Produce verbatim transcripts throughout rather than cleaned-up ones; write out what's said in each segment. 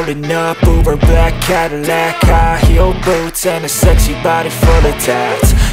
rolling up, Uber black Cadillac, high heel boots and a sexy body full of tats.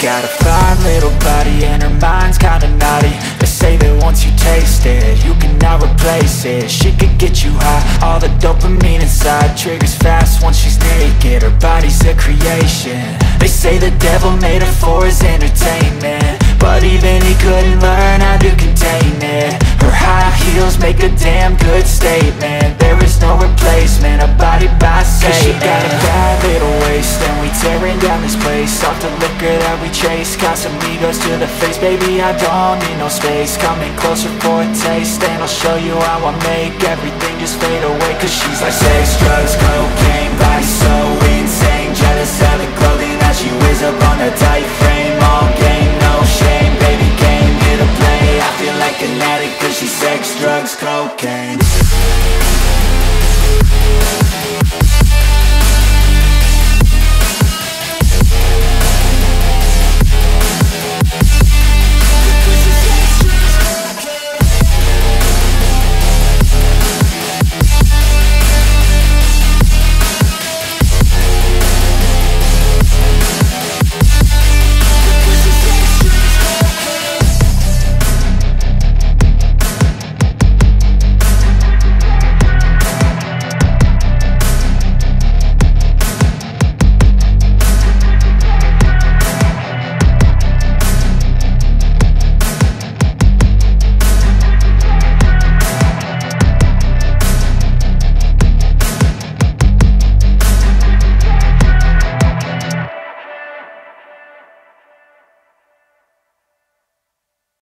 Got a fine little body and her mind's kinda naughty. They say that once you taste it, you cannot replace it. She could get you high, all the dopamine inside triggers fast once she's naked. Her body's a creation. They say the devil made her for his entertainment, but even he couldn't learn how to contain it. Her high heels make a damn good statement. There is no replacement, a body by Satan. She got a bad little waist, and we tearing down this place off the liquor that we chase. Casamigos to the face, baby I don't need no space. Coming closer for a taste, and I'll show you how I make everything just fade away, cause she's like sex, drugs, cocaine, life's so insane. Jealous of the clothing that she wears up on a tight frame.